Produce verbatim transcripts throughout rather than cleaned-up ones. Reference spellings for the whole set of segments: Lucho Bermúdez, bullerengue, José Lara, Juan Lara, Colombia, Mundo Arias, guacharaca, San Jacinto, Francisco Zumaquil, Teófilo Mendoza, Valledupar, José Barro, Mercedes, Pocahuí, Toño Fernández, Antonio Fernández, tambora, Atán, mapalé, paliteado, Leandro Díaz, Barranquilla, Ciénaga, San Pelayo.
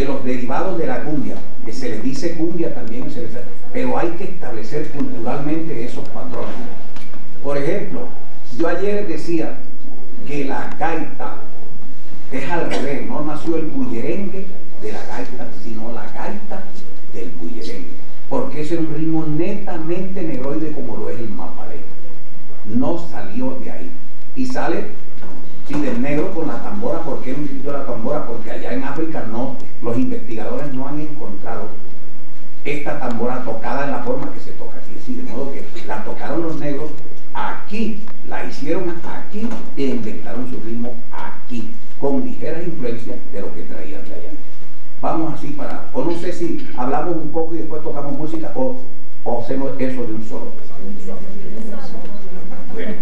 de los derivados de la cumbia, que se les dice cumbia también, se les... pero hay que establecer culturalmente esos patrones. Por ejemplo, yo ayer decía que la gaita es al revés, no nació el bullerengue de la gaita, sino la gaita del bullerengue, porque ese es un ritmo netamente negroide como lo es el mapalé, no salió de ahí, y sale sin del negro con la tambora. ¿Por qué no existió la tambora? Porque allá en África no, los investigadores no han encontrado esta tambora tocada en la forma que se toca aquí, es decir, de modo que la tocaron los negros aquí, la hicieron aquí e inventaron su ritmo aquí, con ligeras influencias de lo que traían de allá. Vamos así para, o no sé si hablamos un poco y después tocamos música, o, o hacemos eso de un solo. Bueno,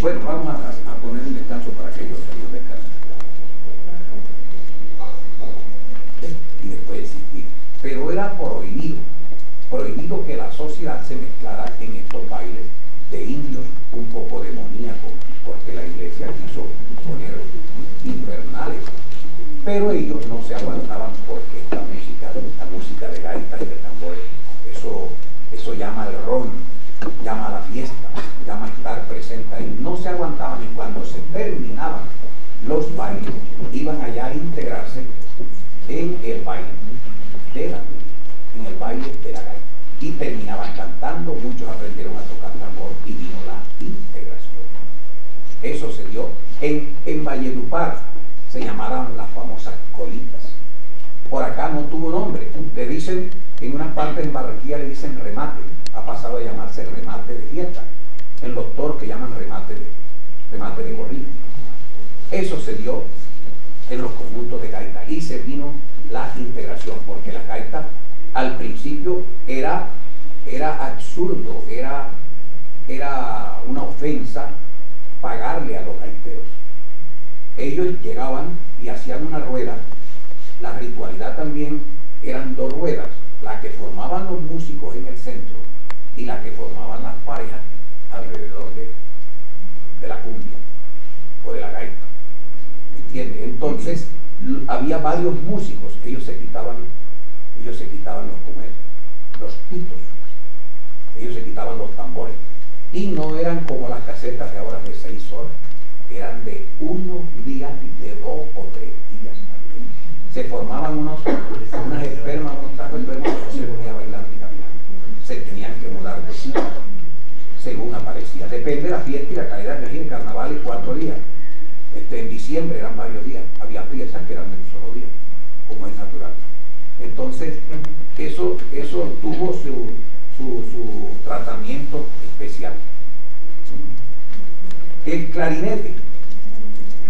bueno vamos a, a poner un descanso para que ellos descansen. Y después existir. Pero era prohibido, prohibido que la sociedad se mezclara en estos bailes de indios un poco demoníacos, porque la iglesia quiso poner infernales. Pero ellos no se aguantaban porque esta música, la música de gaitas y de tambores, eso, eso llama el ron, llama a la fiesta, llama a estar presente ahí. No se aguantaban, y cuando se terminaban los bailes, iban allá a integrarse en el baile de la, en el baile de la gaita. Y terminaban cantando, muchos aprendieron a tocar tambor y vino la integración. Eso se dio en, en Valledupar. Se llamaron las famosas colitas. Por acá no tuvo nombre. Le dicen, en unas partes en Barranquilla le dicen remate. Ha pasado a llamarse remate de fiesta. En los toros que llaman remate de, remate de gorrino. Eso se dio en los conjuntos de gaita. Y se vino la integración, porque la gaita al principio era, era absurdo, era, era una ofensa pagarle a los gaiteros. Ellos llegaban y hacían una rueda. La ritualidad también eran dos ruedas, la que formaban los músicos en el centro y la que formaban las parejas alrededor de, de la cumbia o de la gaita. ¿Entiendes? Entonces había varios músicos, ellos se quitaban, ellos se quitaban los comer, los pitos, ellos se quitaban los tambores. Y no eran como las casetas de ahora de seis horas. Eran de unos días y de dos o tres días también. Se formaban unos, unas espermas, unos tacos enfermos que no se podía bailar ni caminar. Se tenían que mudar de sitio, según aparecía. Depende de la fiesta y la calidad que había. En carnaval es cuatro días. Este, en diciembre eran varios días. Había piezas que eran de un solo día, como es natural. Entonces, eso, eso tuvo su, su, su tratamiento especial. El clarinete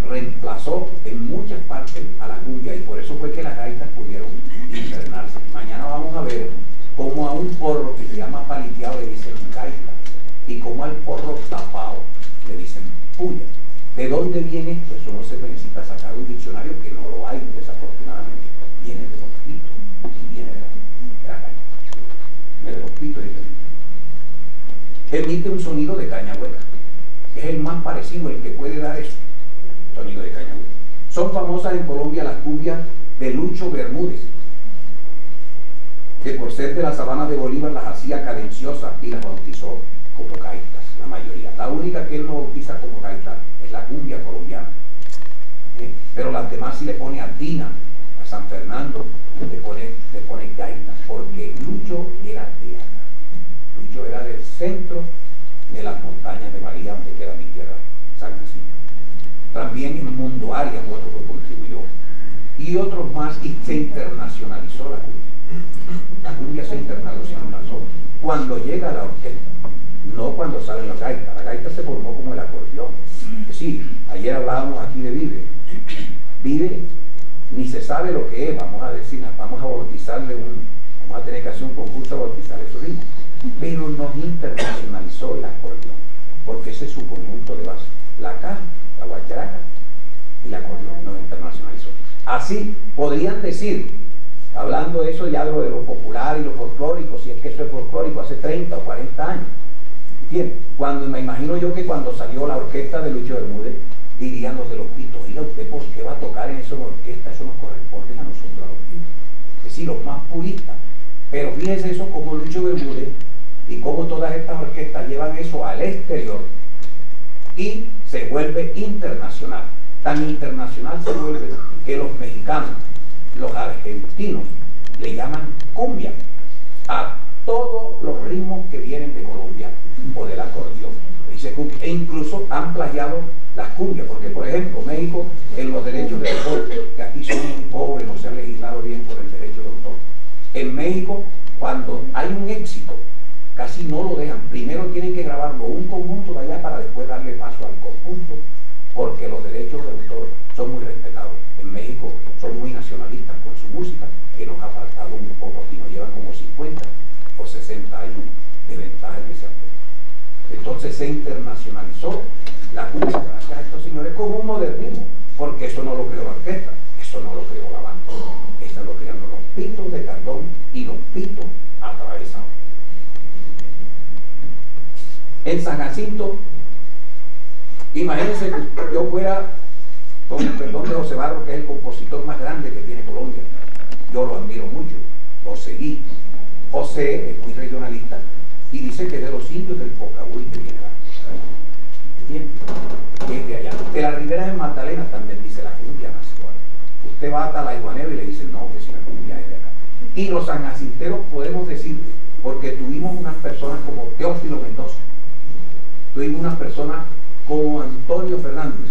reemplazó en muchas partes a la cumbia, y por eso fue que las gaitas pudieron internarse. Mañana vamos a ver cómo a un porro que se llama paliteado le dicen gaita, y cómo al porro tapado le dicen puya. ¿De dónde viene esto? Eso no se necesita sacar un diccionario, que no lo hay, desafortunadamente. Viene de los pitos y viene de la, la gaita. Viene de los pitos y de la... Emite un sonido de caña hueca. Es el más parecido, el que puede dar eso, sonido de cañón. Son famosas en Colombia las cumbias de Lucho Bermúdez, que por ser de la sabana de Bolívar las hacía cadenciosas y las bautizó como gaitas, la mayoría. La única que él no bautiza como gaita es la cumbia colombiana. ¿Eh? Pero las demás sí le pone a Dina, a San Fernando, le pone, le pone gaitas, porque Lucho era de acá. Lucho era del centro de las montañas de María, donde queda mi tierra, San Jacinto. También en Mundo Arias, otro que contribuyó. Y otros más, y se internacionalizó la cumbia. La cumbia se internacionalizó cuando llega la orquesta, no cuando sale la gaita. La gaita se formó como el acordeón. Sí, ayer hablábamos aquí de Vive. Vive, ni se sabe lo que es, vamos a decir, vamos a bautizarle un, vamos a tener que hacer un concurso a bautizarle su ritmo. Pero nos internacionalizó el acordeón, porque ese es su conjunto de base, la caja, la guacharaca y la acordeón, nos internacionalizó. Así podrían decir, hablando de eso ya de lo, de lo popular y lo folclórico, si es que eso es folclórico, hace treinta o cuarenta años. ¿Entiendes? Cuando, me imagino yo que cuando salió la orquesta de Lucho Bermúdez, dirían los de los pitos, oiga, usted por qué va a tocar en esa orquesta, eso nos corresponde a nosotros, a los pitos. Es decir, los más puristas. Pero fíjense eso como Lucho Bermúdez y como todas estas orquestas llevan eso al exterior y se vuelve internacional. Tan internacional se vuelve que los mexicanos, los argentinos, le llaman cumbia a todos los ritmos que vienen de Colombia o del acordeón. E incluso han plagiado las cumbias, porque por ejemplo México en los derechos de autor, que aquí son muy pobres, no se ha legislado bien por el derecho de autor. En México, cuando hay un éxito, casi no lo dejan. Primero tienen que grabarlo un conjunto de allá para después darle paso al conjunto, porque los derechos de autor son muy respetados. En México son muy nacionalistas con su música, que nos ha faltado un poco aquí, nos llevan como cincuenta o sesenta años de ventaja en ese aspecto. Entonces se internacionalizó la cumbia gracias a estos señores con un modernismo, porque eso no lo creó la orquesta, eso no lo creó la banda, eso lo crearon los pitos de Cardón y los pitos atravesados. En San Jacinto, imagínense que yo fuera, con el perdón de José Barro, que es el compositor más grande que tiene Colombia, yo lo admiro mucho, lo seguí. José es muy regionalista y dice que es de los indios del Pocahuí que viene la cumbia. Es de allá. De la Ribera de Magdalena también dice la cumbia nacional. Usted va hasta la Iguanero y le dice, no, que si la cumbia es de acá. Y los sanjacinteros podemos decir, porque tuvimos unas personas como Teófilo Mendoza, tuvimos unas personas como Antonio Fernández,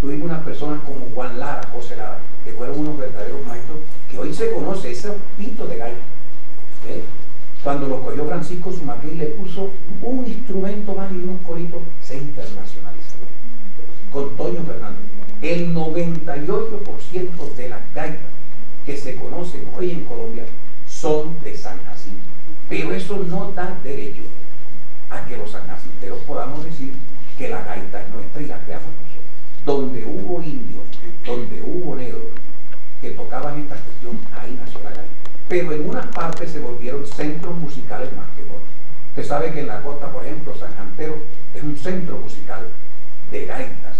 tuvimos unas personas como Juan Lara, José Lara, que fueron unos verdaderos maestros que hoy se conoce, esos pitos de gallo. ¿Eh? Cuando los cogió Francisco Zumaquil le puso un instrumento más y unos coritos, se internacionalizó. Con Toño Fernández, el noventa y ocho por ciento de las gaitas que se conocen hoy en Colombia son de San Jacinto. Pero eso no da derecho a que los sanjacinteros podamos decir que la gaita es nuestra y la creamos nosotros. Donde hubo indios, donde hubo negros que tocaban esta cuestión, ahí nació la gaita. Pero en unas partes se volvieron centros musicales más que otros. Usted sabe que en la costa, por ejemplo, San Jantero es un centro musical de gaitas.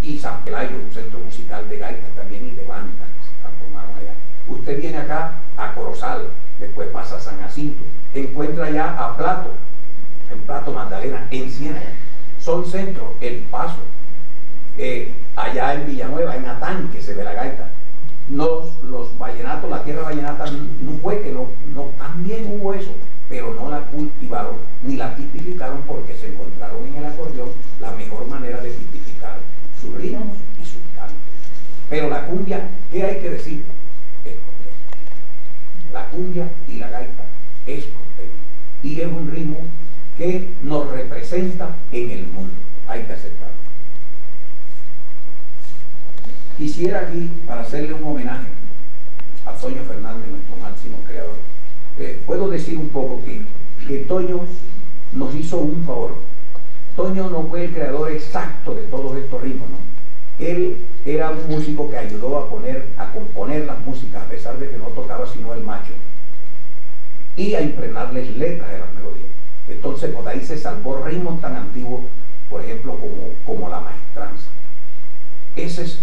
Y San Pelayo es un centro musical de gaitas también y de bandas que se transformaron allá. Usted viene acá a Corozal, después pasa a San Jacinto, encuentra allá a Plato, en Plato Magdalena, en Ciénaga. Son centros, El Paso, eh, allá en Villanueva, en Atán, que se ve la gaita. Los, los vallenatos, la tierra vallenata no fue que no, no, también hubo eso, pero no la cultivaron ni la tipificaron porque se encontraron en el acordeón la mejor manera de tipificar sus ritmos y sus cantos. Pero la cumbia, ¿qué hay que decir? Es costeño. La cumbia y la gaita es costeño. Y es un ritmo que nos representa en el mundo. Hay que aceptarlo. Quisiera aquí, para hacerle un homenaje a Toño Fernández, nuestro máximo creador, eh, puedo decir un poco que, que Toño nos hizo un favor. Toño no fue el creador exacto de todos estos ritmos, ¿no? Él era un músico que ayudó a poner, a componer las músicas, a pesar de que no tocaba sino el macho, y a impregnarles letras de las melodías. Entonces, por ahí se salvó ritmos tan antiguos, por ejemplo, como, como la maestranza. Ese es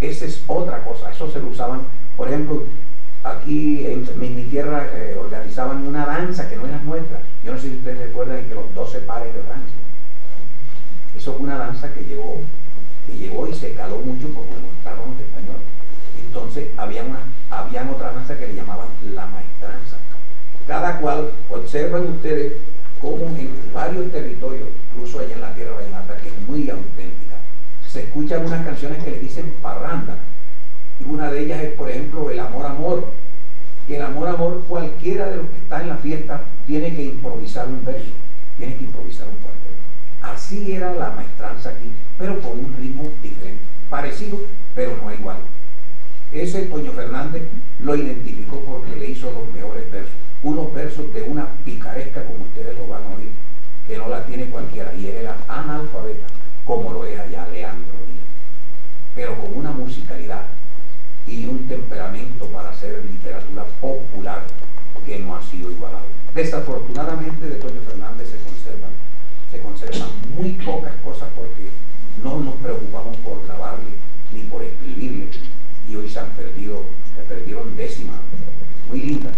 Esa es otra cosa, eso se lo usaban, por ejemplo, aquí en, en mi tierra eh, organizaban una danza que no era nuestra. Yo no sé si ustedes recuerdan que los doce pares de Francia. Eso fue una danza que llegó, que llegó y se caló mucho porque mostraron los españoles. Entonces había una, habían otra danza que le llamaban la maestranza. Cada cual, observan ustedes cómo en varios territorios, incluso allá en la tierra vallenata, que es muy auténtica, se escuchan unas canciones que le dicen parranda. Y una de ellas es, por ejemplo, el amor amor. Y el amor amor, cualquiera de los que está en la fiesta tiene que improvisar un verso, tiene que improvisar un cuarteto. Así era la maestranza aquí, pero con un ritmo diferente, parecido, pero no igual. Ese Toño Fernández lo identificó porque le hizo los mejores versos, unos versos de una picaresca, como ustedes lo van a oír, que no la tiene cualquiera, y él era analfabeta, como lo es allá Leandro Díaz, pero con una musicalidad y un temperamento para hacer literatura popular que no ha sido igualado. Desafortunadamente de Toño Fernández se conservan, se conservan muy pocas cosas porque no nos preocupamos por grabarle ni por escribirle, y hoy se han perdido, se perdieron décimas muy lindas.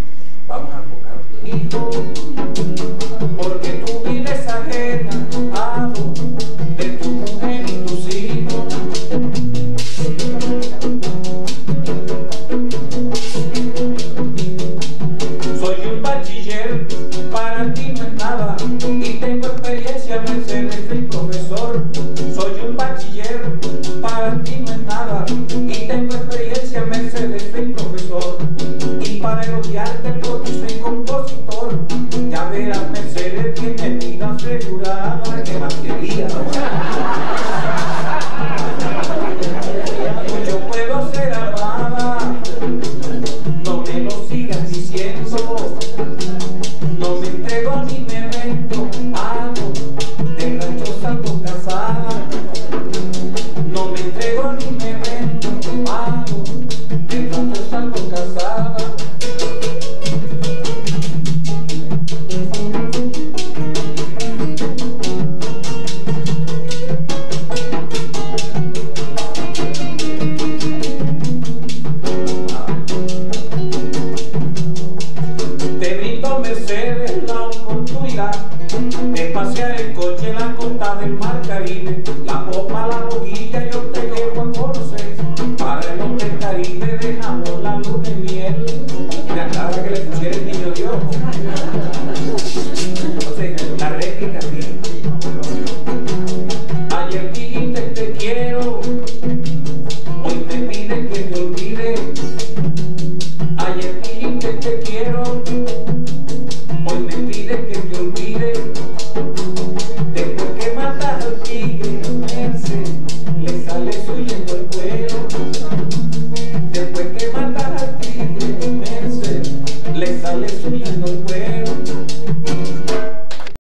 Vamos a tocar. Hijo, porque tú vives ajenado de tu mujer y tus hijos. Soy un bachiller, para ti no es nada, y tengo experiencia en el semestre y profesor. Soy un bachiller, para ti no es nada, y tengo experiencia en el semestre y profesor. Y para elogiarte porque soy compositor, ya verás, Mercedes tiene vida asegurada. Que más quería, ¿no? Yo puedo ser amada, no me lo sigas diciendo. No me entrego ni me vendo, hago de rancho santo casada. No me entrego ni me vendo, hago de rancho santo casada. Del mar Caribe, la popa, la boquilla, yo te llevo a conocer. Para el hombre Caribe dejamos la luz de miel. Y la cara que le pusiera el niño Dios.